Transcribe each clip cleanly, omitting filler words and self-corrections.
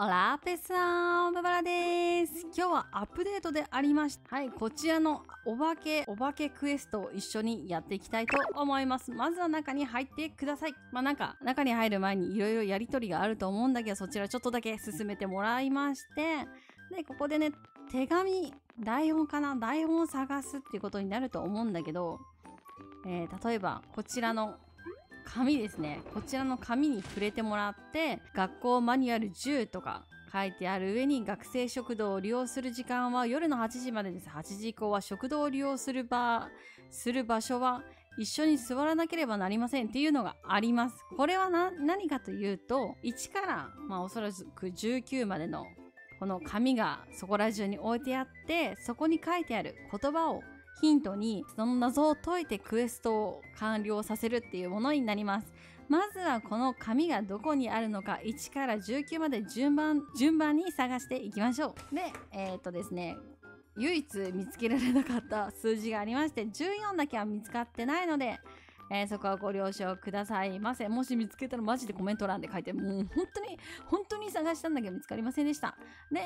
オラーペさん、ババラです。今日はアップデートでありました。はい、こちらのお化けクエストを一緒にやっていきたいと思います。まずは中に入ってください。まあなんか、中に入る前にいろいろやりとりがあると思うんだけど、そちらちょっとだけ進めてもらいまして、で、ここでね、手紙、台本を探すっていうことになると思うんだけど、例えば、こちらの紙ですね。こちらの紙に触れてもらって、学校マニュアル10とか書いてある上に、学生食堂を利用する時間は夜の8時までです。8時以降は食堂を利用する場所は一緒に座らなければなりませんっていうのがあります。これは何かというと、1から、おそらく19までのこの紙がそこら中に置いてあって、そこに書いてある言葉をヒントにその謎を解いてクエストを完了させるっていうものになります。まずはこの紙がどこにあるのか1から19まで順番に探していきましょう。で、ですね、唯一見つけられなかった数字がありまして14だけは見つかってないので、そこはご了承くださいませ。もし見つけたらマジでコメント欄で書いて、もう本当に探したんだけど見つかりませんでした。で、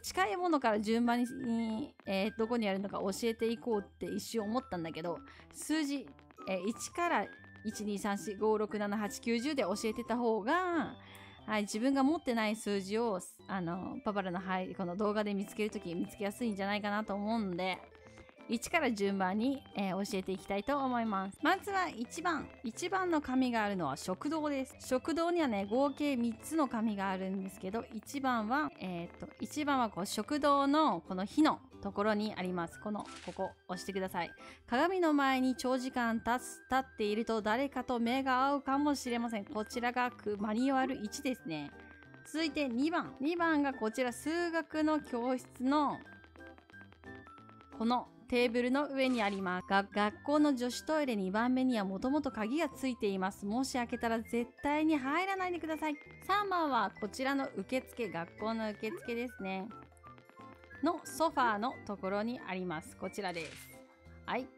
近いものから順番に、どこにあるのか教えていこうって一瞬思ったんだけど、数字、1から12345678910で教えてた方が、はい、自分が持ってない数字を、パパラの、はい、この動画で見つけるとき見つけやすいんじゃないかなと思うんで、1から順番に、教えていきたいと思います。まずは1番。1番の紙があるのは食堂です。食堂にはね、合計3つの紙があるんですけど、1番はこう食堂のこの火のところにあります。ここ押してください。鏡の前に長時間立っていると誰かと目が合うかもしれません。こちらがマニュアル1ですね。続いて2番。2番がこちら数学の教室のこのテーブルの上にあります。学校の女子トイレ2番目にはもともと鍵がついています。もし開けたら絶対に入らないでください。3番はこちらの学校の受付ですね。のソファーのところにあります。こちらです。はい。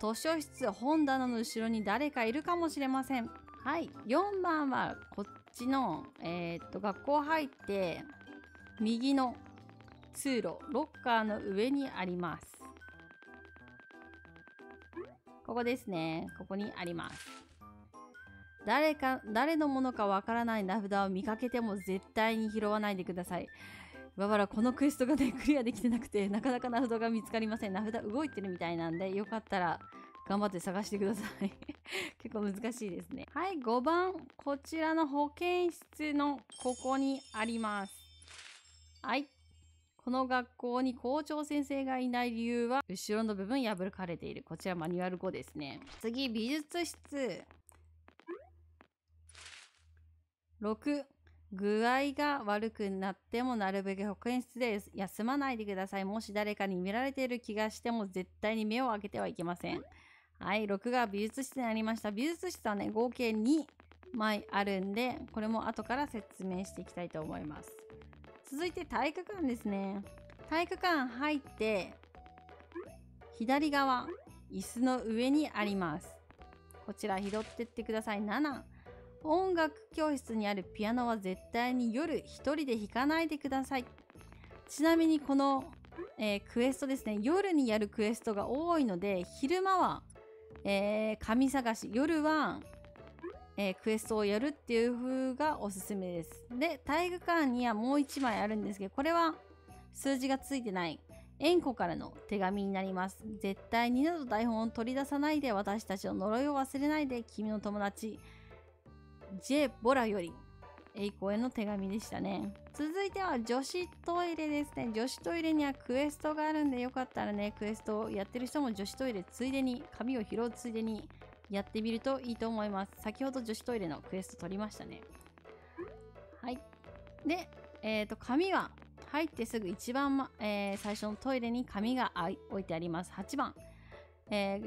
図書室、本棚の後ろに誰かいるかもしれません。はい。4番はこっちの、学校入って右の通路、ロッカーの上にあります。ここですね。ここにあります。誰のものかわからない名札を見かけても絶対に拾わないでください。ババラ、このクエストがね、クリアできてなくて、なかなか名札が見つかりません。名札動いてるみたいなんで、よかったら頑張って探してください。結構難しいですね。はい、5番。こちらの保健室のここにあります。はい。この学校に校長先生がいない理由は、後ろの部分破かれている。こちらマニュアル5ですね。次、美術室。6、具合が悪くなってもなるべく保健室で休まないでください。もし誰かに見られている気がしても、絶対に目を開けてはいけません。はい、6が美術室になりました。美術室はね、合計2枚あるんで、これも後から説明していきたいと思います。続いて体育館ですね。体育館入って、左側、椅子の上にあります。こちら拾ってってください。7、音楽教室にあるピアノは絶対に夜一人で弾かないでください。ちなみにこの、クエストですね、夜にやるクエストが多いので、昼間は、紙探し、夜は、クエストをやるっていう風がおすすめです。で、体育館にはもう1枚あるんですけど、これは数字がついてない縁故からの手紙になります。絶対に二度と台本を取り出さないで、私たちの呪いを忘れないで、君の友達、ジェ・ボラより、栄光への手紙でしたね。続いては女子トイレですね。女子トイレにはクエストがあるんで、よかったらね、クエストをやってる人も女子トイレついでに、紙を拾うついでに、やってみるといいと思います。先ほど女子トイレのクエスト取りましたね。はい。で、紙は入ってすぐ一番、最初のトイレに紙が置いてあります。8番。体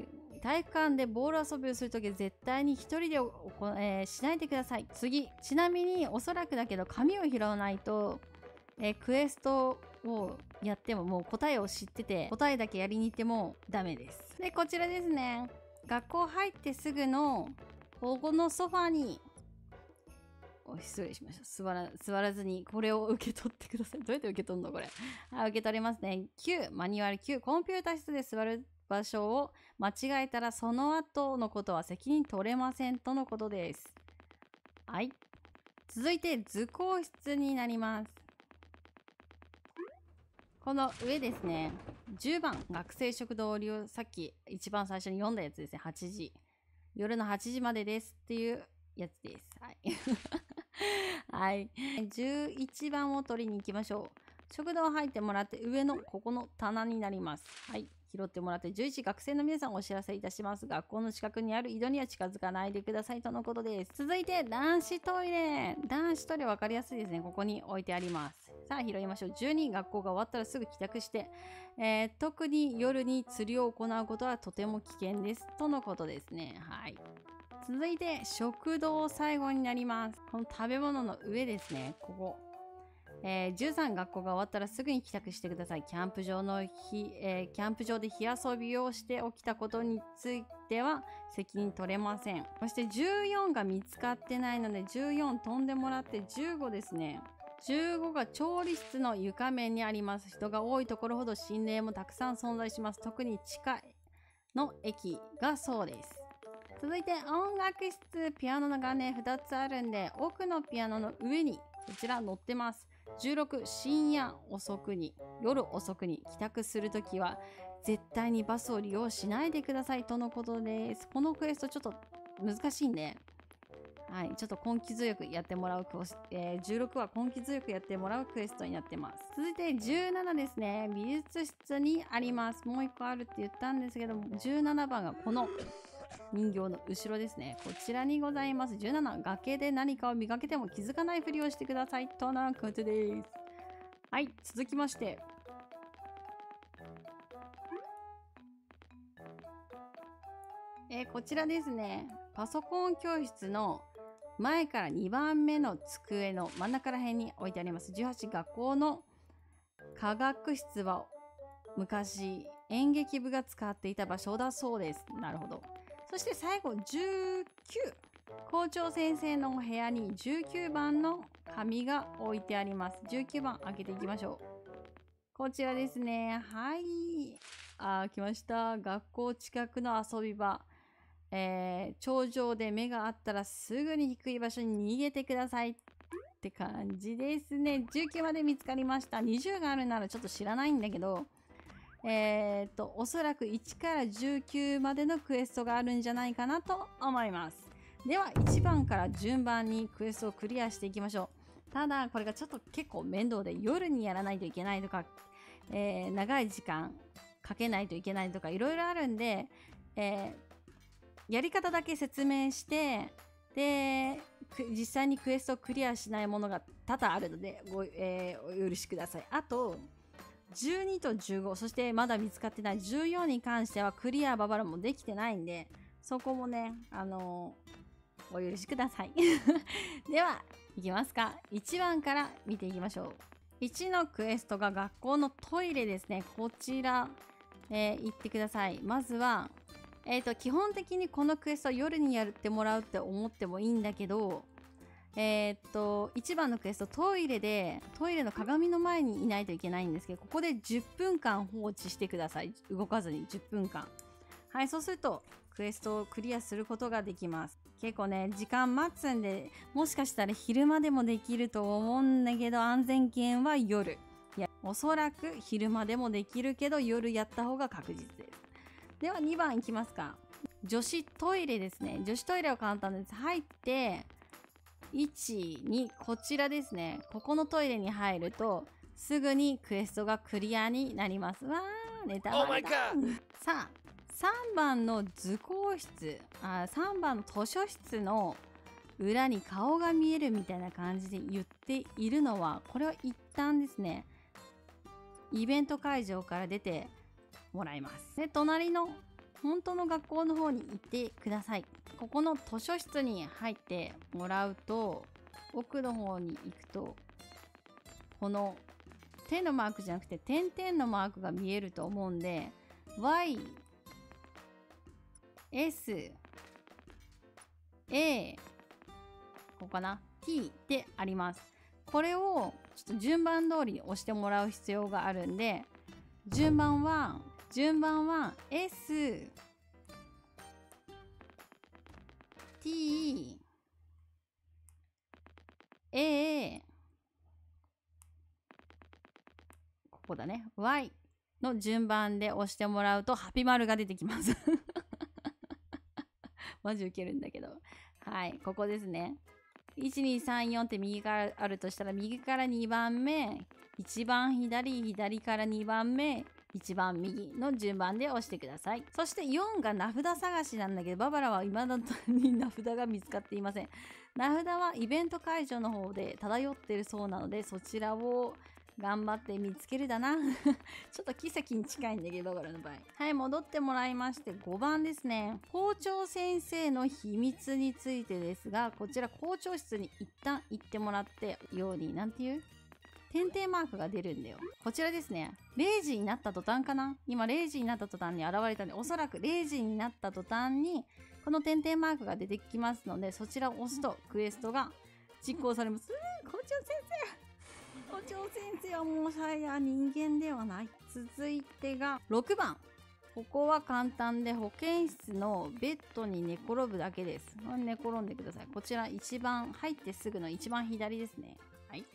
育館でボール遊びをするとき絶対に一人で、しないでください。次。ちなみにおそらくだけど紙を拾わないと、クエストをやってももう答えを知ってて、答えだけやりに行ってもダメです。で、こちらですね。学校入ってすぐの保護のソファに失礼しました。座らずにこれを受け取ってください。どうやって受け取るのこれ。受け取れますね。9、マニュアル9、コンピュータ室で座る場所を間違えたらその後のことは責任取れませんとのことです。はい。続いて図工室になります。この上ですね。10番、学生食堂を利用、さっき一番最初に読んだやつですね。8時。夜の8時までですっていうやつです。はい。はい。11番を取りに行きましょう。食堂入ってもらって上のここの棚になります。はい。拾ってもらって11、学生の皆さんお知らせいたします。学校の近くにある井戸には近づかないでくださいとのことです。続いて男子トイレ。男子トイレ分かりやすいですね。ここに置いてあります。さあ拾いましょう。12、学校が終わったらすぐ帰宅して、特に夜に釣りを行うことはとても危険ですとのことですね。はい。続いて食堂最後になります。この食べ物の上ですね。ここ。13、学校が終わったらすぐに帰宅してください。キャンプ場で火遊びをして起きたことについては責任取れません。そして14が見つかってないので、14飛んでもらって15ですね。15が調理室の床面にあります。人が多いところほど心霊もたくさん存在します。特に地下の駅がそうです。続いて音楽室、ピアノの画面2つあるんで、奥のピアノの上にこちら載ってます。16、深夜遅くに、夜遅くに帰宅するときは、絶対にバスを利用しないでくださいとのことです。このクエストちょっと難しいんで、はい、ちょっと根気強くやってもらう、16は根気強くやってもらうクエストになってます。続いて17ですね。美術室にあります。もう1個あるって言ったんですけども、17番がこの人形の後ろですね。こちらにございます。17、崖で何かを見かけても気づかないふりをしてくださいとのことです。はい、続きまして。こちらですね。パソコン教室の前から2番目の机の真ん中ら辺に置いてあります。18、学校の科学室は昔演劇部が使っていた場所だそうです。なるほど。そして最後19、校長先生のお部屋に19番の紙が置いてあります。19番開けていきましょう。こちらですね。はい。来ました。学校近くの遊び場。頂上で目があったらすぐに低い場所に逃げてくださいって感じですね。19まで見つかりました。20があるならちょっと知らないんだけど、おそらく1から19までのクエストがあるんじゃないかなと思います。では、1番から順番にクエストをクリアしていきましょう。ただ、これがちょっと結構面倒で、夜にやらないといけないとか、長い時間かけないといけないとか、いろいろあるんで、やり方だけ説明して、で、実際にクエストをクリアしないものが多々あるので、お許しください。あと、12と15、そしてまだ見つかってない14に関してはクリアババラもできてないんで、そこもね、お許しください。では、いきますか。1番から見ていきましょう。1のクエストが学校のトイレですね。こちら、行ってください。まずは、基本的にこのクエストを夜にやってもらうって思ってもいいんだけど、1番のクエスト、トイレの鏡の前にいないといけないんですけど、ここで10分間放置してください。動かずに10分間。はい、そうすると、クエストをクリアすることができます。結構ね、時間待つんで、もしかしたら昼間でもできると思うんだけど、安全圏は夜。いや、おそらく昼間でもできるけど、夜やった方が確実です。では、2番いきますか。女子トイレですね。女子トイレは簡単です。入って、1、2、こちらですね。ここのトイレに入ると、すぐにクエストがクリアになります。わー、ネタバレだ。さあ、3番の図工室、3番の図書室の裏に顔が見えるみたいな感じで言っているのは、これは一旦ですね、イベント会場から出てもらいます。で、隣の本当の学校の方に行ってください。ここの図書室に入ってもらうと、奥の方に行くと、この手のマークじゃなくて点々のマークが見えると思うんで、Y、S、A、ここかな T であります。これをちょっと順番通りに押してもらう必要があるんで、順番は S T A ここだね Y の順番で押してもらうとハピ丸が出てきますマジウケるんだけど、はいここですね。1234って右からあるとしたら、右から2番目、一番左、左から2番目、一番右の順番で押してください。そして4が名札探しなんだけど、ババラは未だに名札が見つかっていません。名札はイベント会場の方で漂っているそうなので、そちらを頑張って見つけるだなちょっと奇跡に近いんだけど、ババラの場合。はい、戻ってもらいまして5番ですね。校長先生の秘密についてですが、こちら校長室に一旦行ってもらってように、なんていう点々マークが出るんだよ。こちらですね。0時になった途端かな、今0時になった途端に現れたんで、おそらく0時になった途端にこの点々マークが出てきますので、そちらを押すとクエストが実行されます。校長先生はもはや人間ではない。続いてが6番。ここは簡単で、保健室のベッドに寝転ぶだけです。寝転んでください。こちら一番入ってすぐの一番左ですね。はい。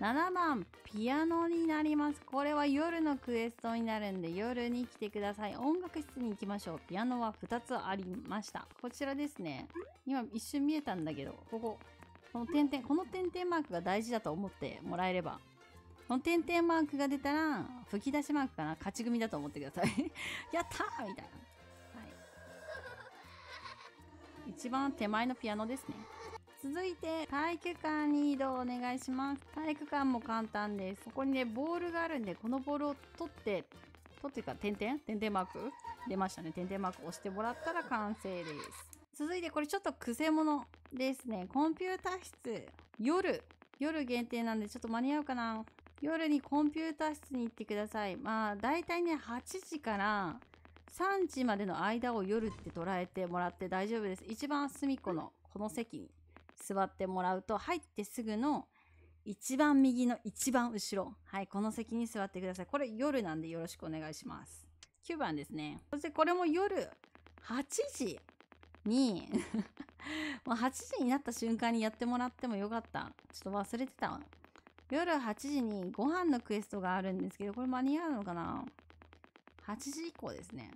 7番ピアノになります。これは夜のクエストになるんで、夜に来てください。音楽室に行きましょう。ピアノは2つありました。こちらですね。今一瞬見えたんだけど、この点々マークが大事だと思ってもらえれば、この点々マークが出たら吹き出しマークかな、勝ち組だと思ってくださいやったーみたいな、はい、一番手前のピアノですね。続いて体育館に移動お願いします。体育館も簡単です。ここにねボールがあるんで、このボールを取ってか点々マーク出ましたね。点々マーク押してもらったら完成です。続いてこれちょっとくせ者ですね。コンピュータ室、夜限定なんでちょっと間に合うかな。夜にコンピュータ室に行ってください。まあだいたいね8時から3時までの間を夜って捉えてもらって大丈夫です。一番隅っこのこの席に座ってもらうと、入ってすぐの一番右の一番後ろ、はいこの席に座ってください。これ夜なんでよろしくお願いします。9番ですね。そしてこれも夜8時にもう8時になった瞬間にやってもらってもよかった。ちょっと忘れてたわ。夜8時にご飯のクエストがあるんですけど、これ間に合うのかな。8時以降ですね。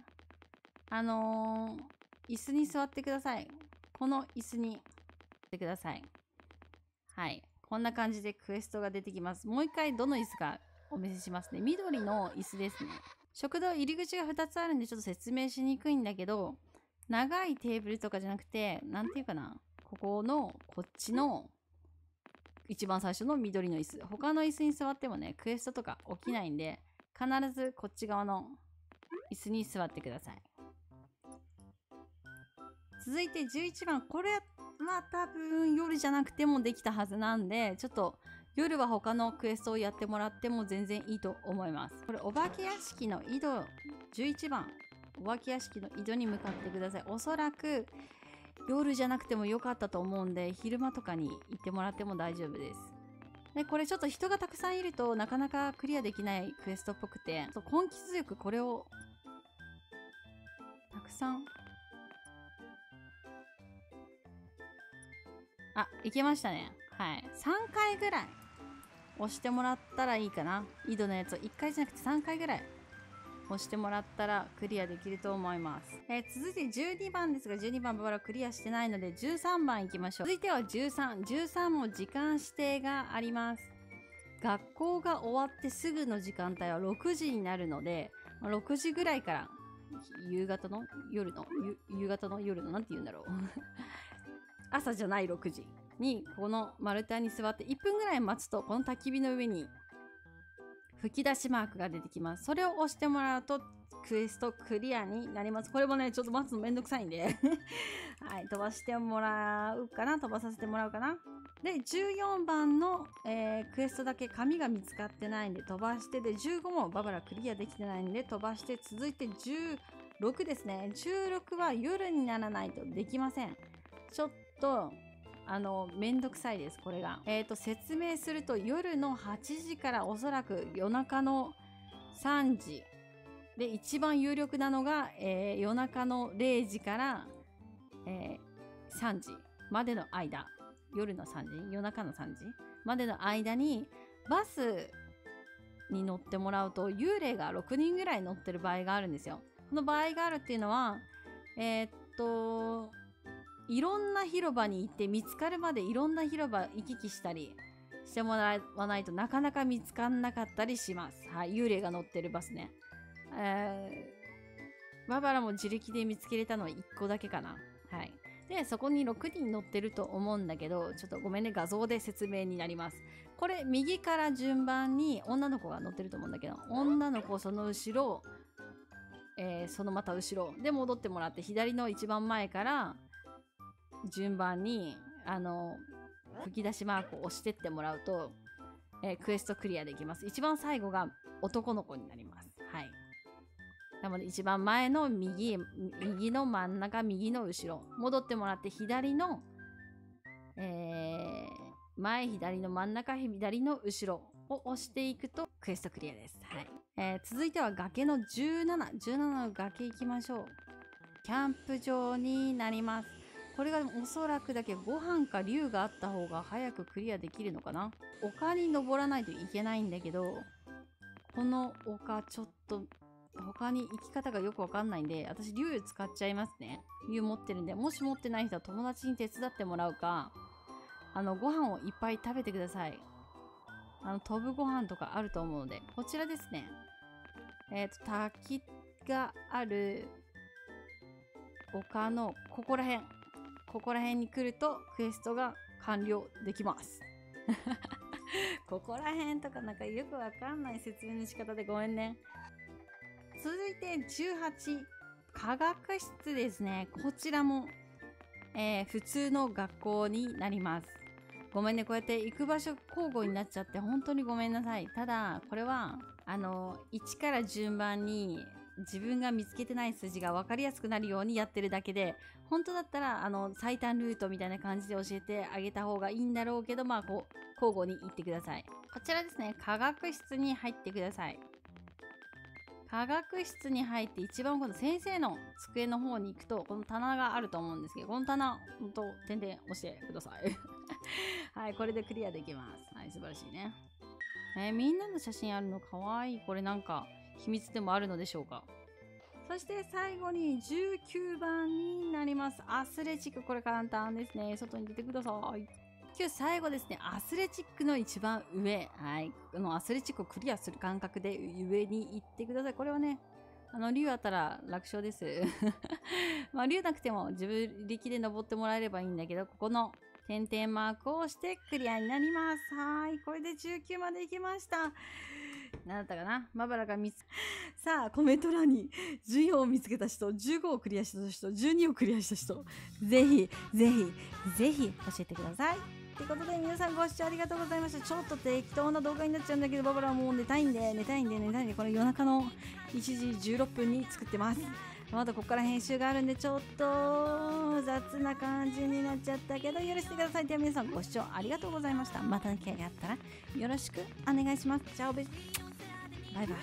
椅子に座ってください。この椅子に座ってください。はいこんな感じでクエストが出てきます。もう一回どの椅子かお見せしますね。緑の椅子ですね。食堂入り口が2つあるんでちょっと説明しにくいんだけど、長いテーブルとかじゃなくて、なんていうかな、ここのこっちの一番最初の緑の椅子、他の椅子に座ってもねクエストとか起きないんで、必ずこっち側の椅子に座ってください。続いて11番。これは多分夜じゃなくてもできたはずなんで、ちょっと夜は他のクエストをやってもらっても全然いいと思います。これお化け屋敷の井戸、11番、お化け屋敷の井戸に向かってください。おそらく夜じゃなくてもよかったと思うんで、昼間とかに行ってもらっても大丈夫です。でこれちょっと人がたくさんいるとなかなかクリアできないクエストっぽくて、根気強くこれをたくさん、あ、いけましたね。はい3回ぐらい押してもらったらいいかな。井戸のやつを1回じゃなくて3回ぐらい押してもらったらクリアできると思います。続いて12番ですが、12番ババラクリアしてないので13番いきましょう。続いては13。13も時間指定があります。学校が終わってすぐの時間帯は6時になるので、6時ぐらいから夕方の夜のなんて言うんだろう朝じゃない6時にこの丸太に座って1分ぐらい待つと、この焚き火の上に吹き出しマークが出てきます。それを押してもらうとクエストクリアになります。これもねちょっと待つのめんどくさいんではい飛ばさせてもらうかな。で14番の、クエストだけ紙が見つかってないんで飛ばして、で15もババラクリアできてないんで飛ばして、続いて16ですね。16は夜にならないとできません。ちょっとめんどくさいです、これが。説明すると、夜の8時からおそらく夜中の3時。で、一番有力なのが、夜中の0時から、3時までの間。夜の3時、夜中の3時までの間に、バスに乗ってもらうと、幽霊が6人ぐらい乗ってる場合があるんですよ。この場合があるっていうのは、いろんな広場に行って見つかるまでいろんな広場行き来したりしてもらわないとなかなか見つかんなかったりします。はい、幽霊が乗ってるバスね。ババラも自力で見つけれたのは1個だけかな。はい。で、そこに6人乗ってると思うんだけど、ちょっとごめんね、画像で説明になります。これ、右から順番に女の子が乗ってると思うんだけど、女の子その後ろ、そのまた後ろで戻ってもらって、左の一番前から順番に、吹き出しマークを押してってもらうと、クエストクリアできます。一番最後が男の子になります。はい。なので、一番前の右の真ん中、右の後ろ、戻ってもらって、左の、前、左の真ん中、左の後ろを押していくと、クエストクリアです。はい。続いては崖の17。17の崖行きましょう。キャンプ場になります。これがおそらくだけご飯か竜があった方が早くクリアできるのかな。丘に登らないといけないんだけど、この丘ちょっと、他に行き方がよくわかんないんで、私、竜使っちゃいますね。竜持ってるんで、もし持ってない人は友達に手伝ってもらうか、ご飯をいっぱい食べてください。飛ぶご飯とかあると思うので、こちらですね。滝がある丘のここら辺。ここら辺に来ると、クエストが完了できます。ここら辺とかなんかよくわかんない説明の仕方でごめんね。続いて18、科学室ですね。こちらも、普通の学校になります。ごめんね、こうやって行く場所交互になっちゃって本当にごめんなさい。ただ、これは、1から順番に自分が見つけてない数字が分かりやすくなるようにやってるだけで、本当だったら、最短ルートみたいな感じで教えてあげた方がいいんだろうけど、まあ、こう、交互に行ってください。こちらですね、科学室に入ってください。科学室に入って一番この先生の机の方に行くと、この棚があると思うんですけど、この棚、ほんと、点々押してください。はい、これでクリアできます。はい、素晴らしいね。みんなの写真あるのかわいい。これなんか、秘密でもあるのでしょうか。そして最後に19番になります。アスレチック。これ簡単ですね。外に出てください。今日最後ですね、アスレチックの一番上。はい。このアスレチックをクリアする感覚で上に行ってください。これはね、竜あったら楽勝です。まあ、竜なくても自分力で登ってもらえればいいんだけど、ここの点々マークを押してクリアになります。はい。これで19まで行きました。何だったかな？まばらがさあ、コメント欄に14を見つけた人、15をクリアした人、12をクリアした人、ぜひ教えてください。ということで皆さんご視聴ありがとうございました。ちょっと適当な動画になっちゃうんだけど、ババラはもう寝たいんで、これ夜中の1時16分に作ってます。まだここから編集があるんで、ちょっと雑な感じになっちゃったけど、許してください。では皆さんご視聴ありがとうございました。またの機会があったらよろしくお願いします。チャオベバイバイ。